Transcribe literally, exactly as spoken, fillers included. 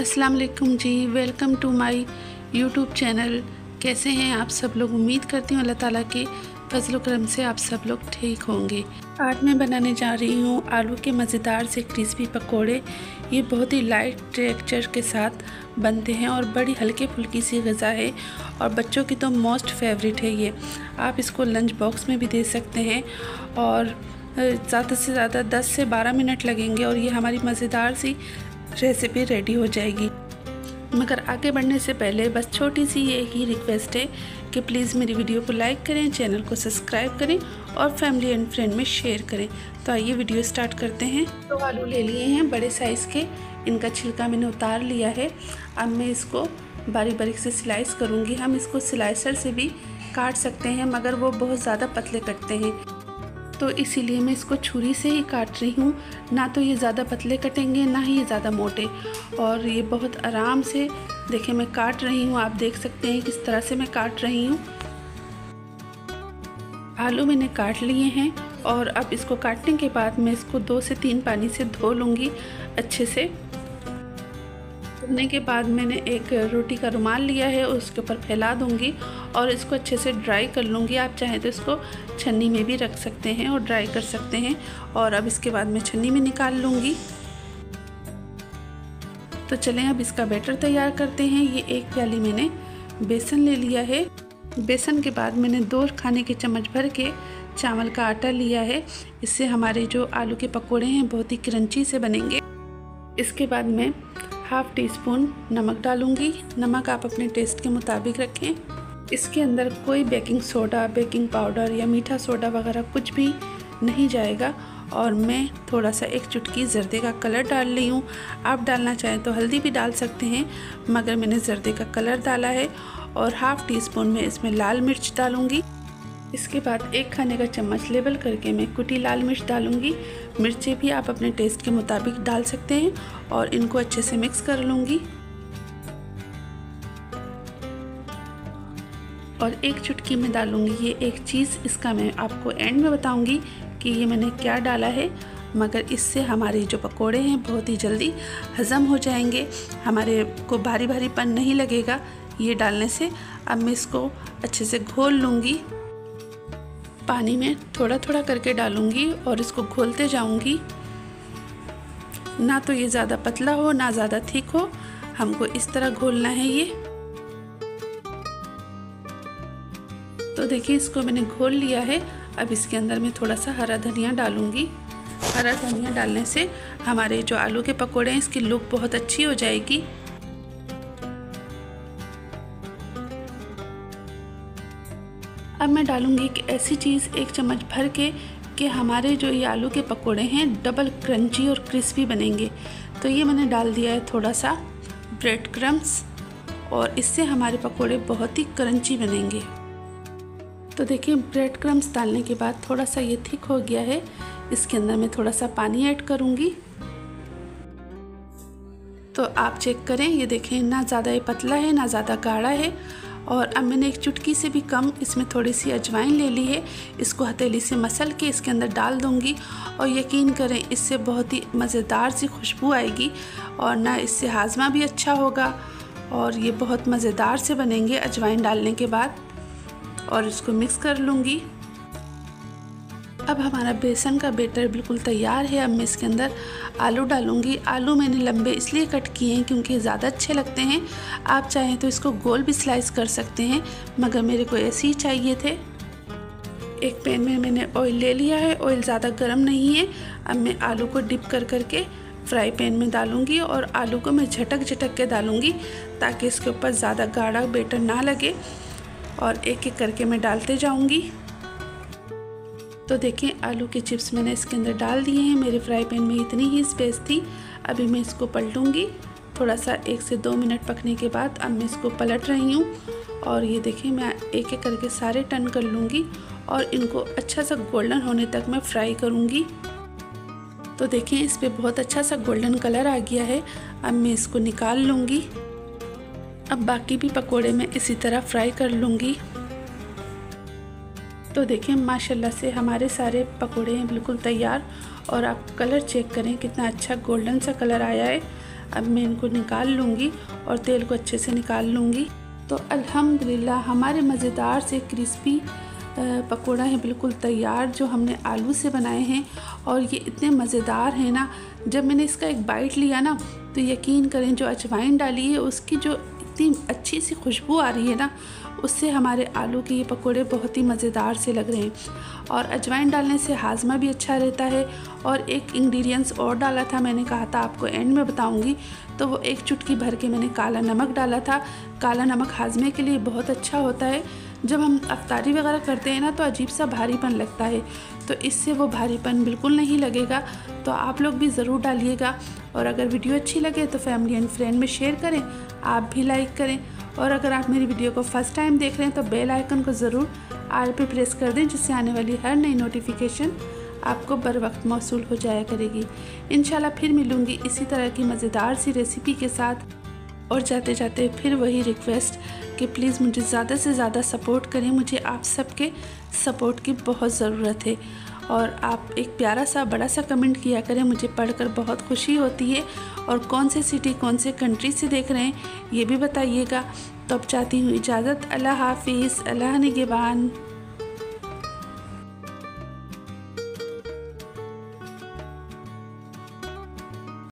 अस्सलाम वालेकुम जी, welcome to my YouTube channel. कैसे हैं आप सब लोग? उम्मीद करती हूँ अल्लाह ताला के फजल करम से आप सब लोग ठीक होंगे। आज मैं बनाने जा रही हूँ आलू के मज़ेदार से क्रिस्पी पकोड़े। ये बहुत ही लाइट टेक्सचर के साथ बनते हैं और बड़ी हल्के फुल्की सी गज़ा है और बच्चों की तो मोस्ट फेवरेट है ये। आप इसको लंच बॉक्स में भी दे सकते हैं और ज़्यादा से ज़्यादा दस से बारह मिनट लगेंगे और ये हमारी मज़ेदार सी रेसिपी रेडी हो जाएगी। मगर आगे बढ़ने से पहले बस छोटी सी ये ही रिक्वेस्ट है कि प्लीज़ मेरी वीडियो को लाइक करें, चैनल को सब्सक्राइब करें और फैमिली एंड फ्रेंड में शेयर करें। तो आइए वीडियो स्टार्ट करते हैं। तो आलू ले लिए हैं बड़े साइज़ के, इनका छिलका मैंने उतार लिया है। अब मैं इसको बारीक बारीक से स्लाइस करूँगी। हम इसको स्लाइसर से भी काट सकते हैं मगर वो बहुत ज़्यादा पतले कटते हैं, तो इसीलिए मैं इसको छुरी से ही काट रही हूँ। ना तो ये ज़्यादा पतले कटेंगे ना ही ये ज़्यादा मोटे, और ये बहुत आराम से देखिए मैं काट रही हूँ। आप देख सकते हैं किस तरह से मैं काट रही हूँ। आलू मैंने काट लिए हैं और अब इसको काटने के बाद मैं इसको दो से तीन पानी से धो लूँगी अच्छे से। धोने के बाद मैंने एक रोटी का रुमाल लिया है, उसके ऊपर फैला दूँगी और इसको अच्छे से ड्राई कर लूँगी। आप चाहें तो इसको छन्नी में भी रख सकते हैं और ड्राई कर सकते हैं। और अब इसके बाद मैं छन्नी में निकाल लूँगी। तो चलें अब इसका बैटर तैयार करते हैं। ये एक प्याली मैंने बेसन ले लिया है। बेसन के बाद मैंने दो खाने के चम्मच भर के चावल का आटा लिया है। इससे हमारे जो आलू के पकोड़े हैं बहुत ही क्रंची से बनेंगे। इसके बाद मैं हाफ़ टी स्पून नमक डालूँगी। नमक आप अपने टेस्ट के मुताबिक रखें। इसके अंदर कोई बेकिंग सोडा, बेकिंग पाउडर या मीठा सोडा वगैरह कुछ भी नहीं जाएगा। और मैं थोड़ा सा एक चुटकी जर्दे का कलर डाल रही हूँ। आप डालना चाहें तो हल्दी भी डाल सकते हैं, मगर मैंने जर्दे का कलर डाला है। और हाफ़ टी स्पून में इसमें लाल मिर्च डालूँगी। इसके बाद एक खाने का चम्मच लेवल करके मैं कुटी लाल मिर्च डालूँगी। मिर्चें भी आप अपने टेस्ट के मुताबिक डाल सकते हैं और इनको अच्छे से मिक्स कर लूँगी। और एक चुटकी में डालूँगी ये एक चीज़, इसका मैं आपको एंड में बताऊँगी कि ये मैंने क्या डाला है। मगर इससे हमारे जो पकोड़े हैं बहुत ही जल्दी हज़म हो जाएंगे, हमारे को भारी भारीपन नहीं लगेगा ये डालने से। अब मैं इसको अच्छे से घोल लूँगी, पानी में थोड़ा थोड़ा करके डालूँगी और इसको घोलते जाऊँगी। ना तो ये ज़्यादा पतला हो ना ज़्यादा थिक हो, हमको इस तरह घोलना है ये। तो देखिए इसको मैंने घोल लिया है। अब इसके अंदर मैं थोड़ा सा हरा धनिया डालूँगी। हरा धनिया डालने से हमारे जो आलू के पकोड़े हैं इसकी लुक बहुत अच्छी हो जाएगी। अब मैं डालूँगी एक ऐसी चीज़ एक चम्मच भर के कि हमारे जो ये आलू के पकोड़े हैं डबल क्रंची और क्रिस्पी बनेंगे। तो ये मैंने डाल दिया है थोड़ा सा ब्रेड क्रम्स, और इससे हमारे पकोड़े बहुत ही क्रंची बनेंगे। तो देखिए ब्रेड क्रम्स डालने के बाद थोड़ा सा ये थिक हो गया है। इसके अंदर मैं थोड़ा सा पानी ऐड करूँगी। तो आप चेक करें, ये देखें ना ज़्यादा ये पतला है ना ज़्यादा गाढ़ा है। और अब मैंने एक चुटकी से भी कम इसमें थोड़ी सी अजवाइन ले ली है। इसको हथेली से मसल के इसके अंदर डाल दूँगी और यकीन करें इससे बहुत ही मज़ेदार सी खुशबू आएगी और ना इससे हाजमा भी अच्छा होगा और ये बहुत मज़ेदार से बनेंगे अजवाइन डालने के बाद। और इसको मिक्स कर लूँगी। अब हमारा बेसन का बैटर बिल्कुल तैयार है। अब मैं इसके अंदर आलू डालूँगी। आलू मैंने लंबे इसलिए कट किए हैं क्योंकि ज़्यादा अच्छे लगते हैं। आप चाहें तो इसको गोल भी स्लाइस कर सकते हैं, मगर मेरे को ऐसे ही चाहिए थे। एक पैन में मैंने ऑयल ले लिया है। ऑयल ज़्यादा गर्म नहीं है। अब मैं आलू को डिप कर करके फ्राई पैन में डालूँगी और आलू को मैं झटक झटक के डालूँगी ताकि इसके ऊपर ज़्यादा गाढ़ा बैटर ना लगे। और एक एक करके मैं डालते जाऊँगी। तो देखें आलू के चिप्स मैंने इसके अंदर डाल दिए हैं। मेरे फ्राई पैन में इतनी ही स्पेस थी। अभी मैं इसको पलटूँगी। थोड़ा सा एक से दो मिनट पकने के बाद अब मैं इसको पलट रही हूँ। और ये देखें मैं एक एक करके सारे टर्न कर लूँगी और इनको अच्छा सा गोल्डन होने तक मैं फ्राई करूँगी। तो देखें इस पर बहुत अच्छा सा गोल्डन कलर आ गया है। अब मैं इसको निकाल लूँगी। अब बाकी भी पकोड़े मैं इसी तरह फ्राई कर लूँगी। तो देखें माशाल्लाह से हमारे सारे पकोड़े हैं बिल्कुल तैयार। और आप कलर चेक करें कितना अच्छा गोल्डन सा कलर आया है। अब मैं इनको निकाल लूँगी और तेल को अच्छे से निकाल लूँगी। तो अल्हम्दुलिल्लाह हमारे मज़ेदार से क्रिस्पी पकोड़ा है बिल्कुल तैयार, जो हमने आलू से बनाए हैं। और ये इतने मज़ेदार हैं ना, जब मैंने इसका एक बाइट लिया ना तो यकीन करें जो अजवाइन डाली है उसकी जो इतनी अच्छी सी खुशबू आ रही है ना, उससे हमारे आलू के ये पकोड़े बहुत ही मज़ेदार से लग रहे हैं। और अजवाइन डालने से हाजमा भी अच्छा रहता है। और एक इंग्रेडिएंट्स और डाला था, मैंने कहा था आपको एंड में बताऊंगी, तो वो एक चुटकी भर के मैंने काला नमक डाला था। काला नमक हाजमे के लिए बहुत अच्छा होता है। जब हम इफ्तारी वगैरह करते हैं ना तो अजीब सा भारीपन लगता है, तो इससे वो भारीपन बिल्कुल नहीं लगेगा। तो आप लोग भी ज़रूर डालिएगा। और अगर वीडियो अच्छी लगे तो फैमिली एंड फ्रेंड में शेयर करें, आप भी लाइक करें। और अगर आप मेरी वीडियो को फर्स्ट टाइम देख रहे हैं तो बेल आइकन को ज़रूर आल पे प्रेस कर दें, जिससे आने वाली हर नई नोटिफिकेशन आपको बर वक्त मौसूल हो जाया करेगी। इंशाल्लाह फिर मिलूँगी इसी तरह की मज़ेदार सी रेसिपी के साथ। और जाते जाते फिर वही रिक्वेस्ट कि प्लीज़ मुझे ज़्यादा से ज़्यादा सपोर्ट करें, मुझे आप सबके सपोर्ट की बहुत ज़रूरत है। और आप एक प्यारा सा बड़ा सा कमेंट किया करें, मुझे पढ़कर बहुत खुशी होती है। और कौन से सिटी कौन से कंट्री से देख रहे हैं ये भी बताइएगा। तो अब चाहती हूँ इजाज़त। अल्लाह हाफिज़, अल्लाह निगहबान।